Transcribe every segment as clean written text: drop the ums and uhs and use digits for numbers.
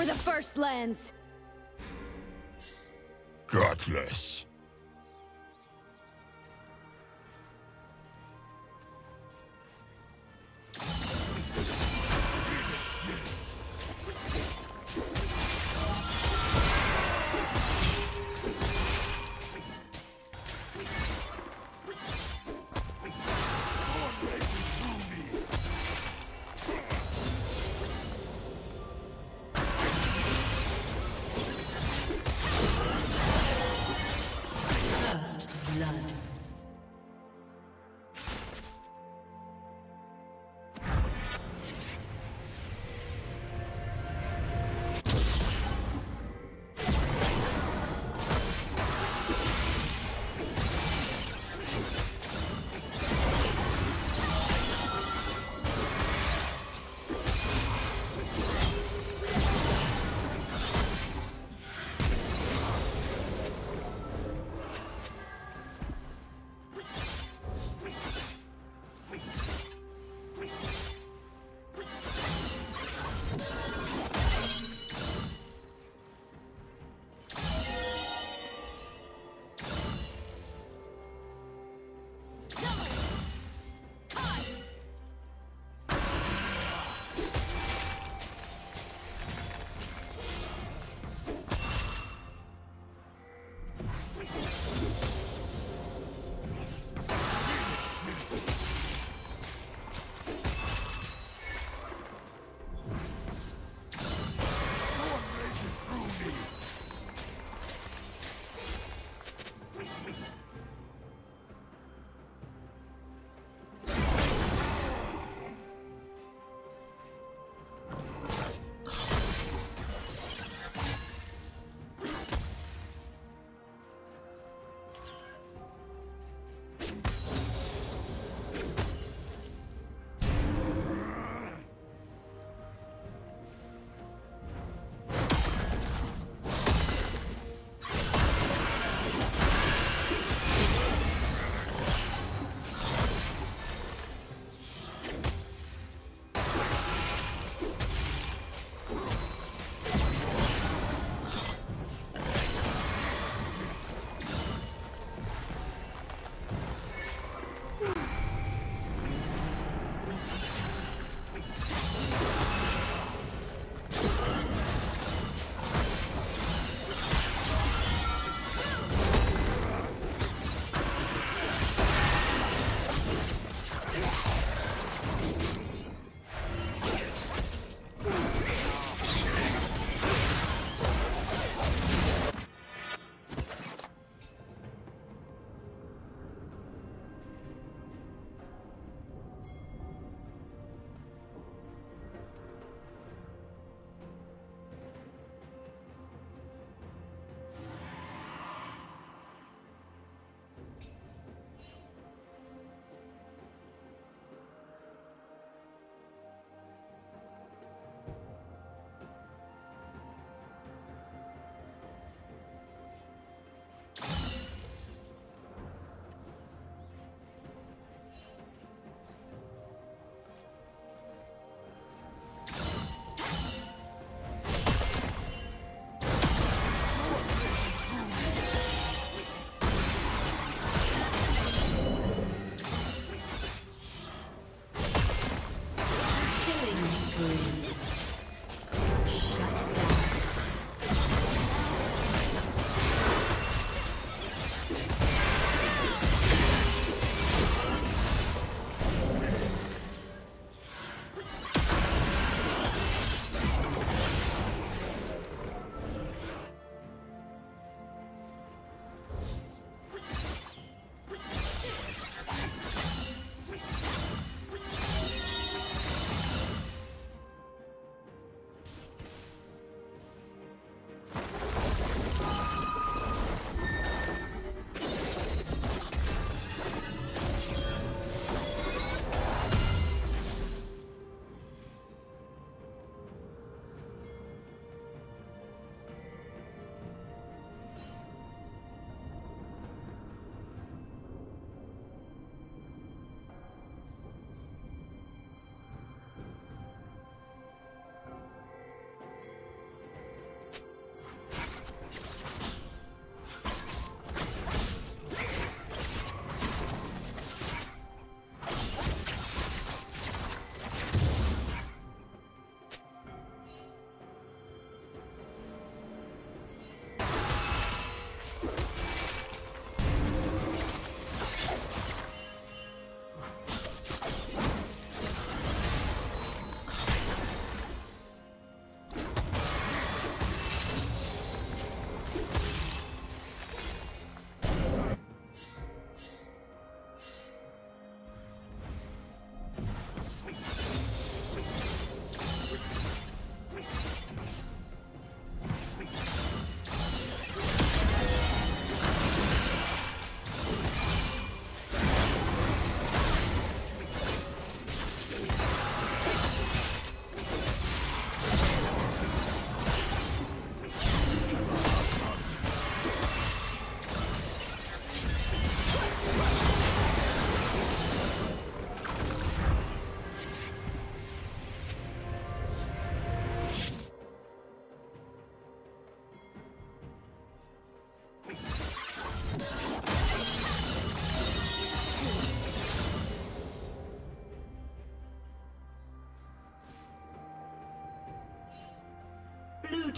for the first lens! Godless. Blue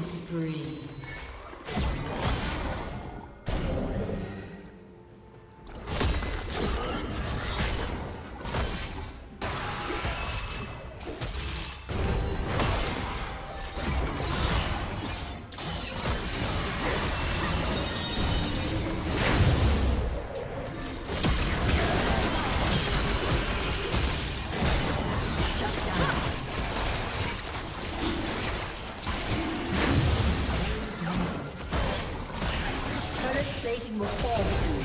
Spree. will fall soon.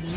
Blue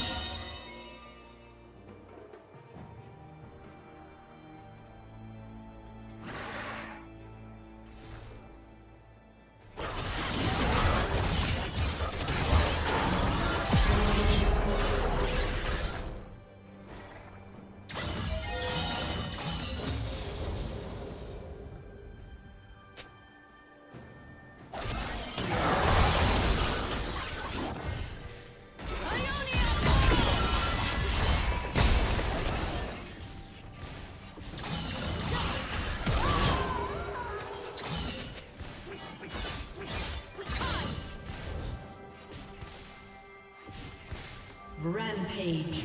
Page.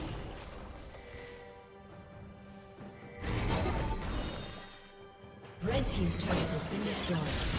Red team's turret has been destroyed.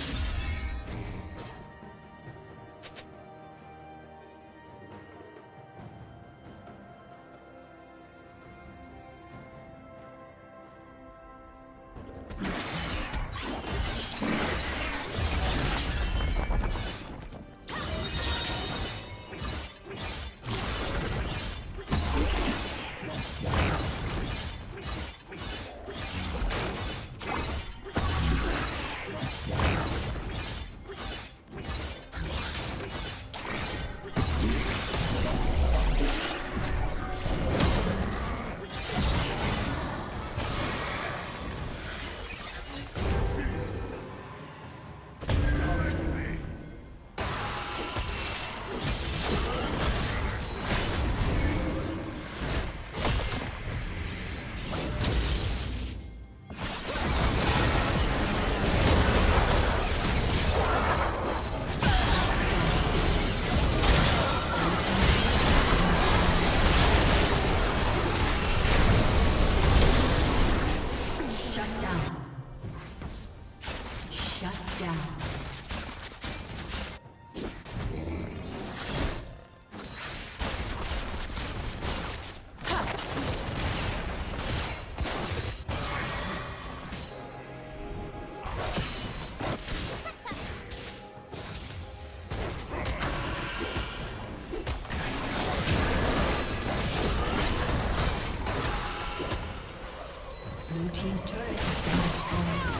Blue team's turret has been destroyed.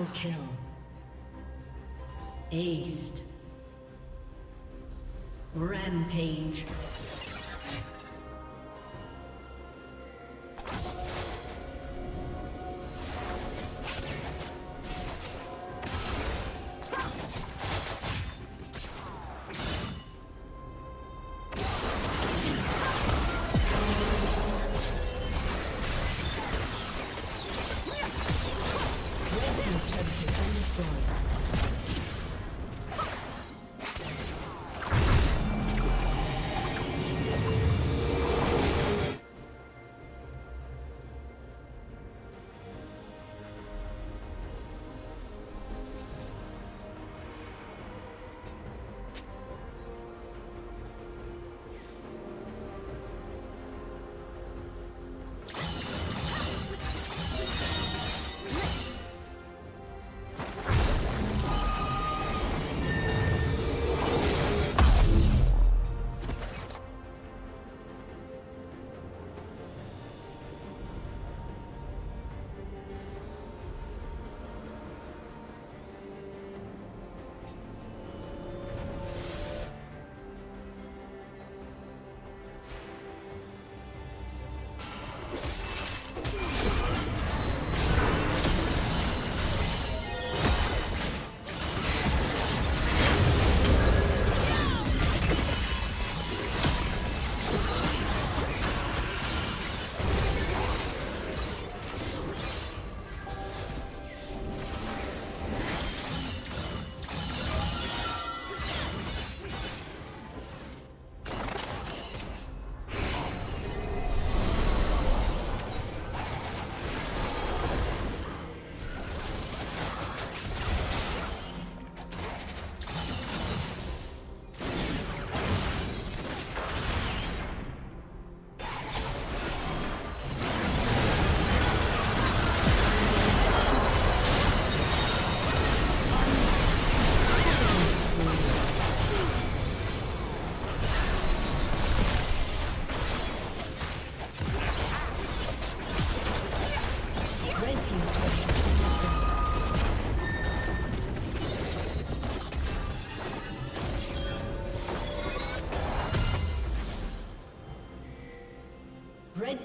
Triple kill. Aced. Rampage. Red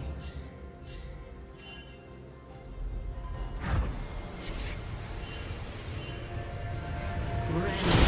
Red.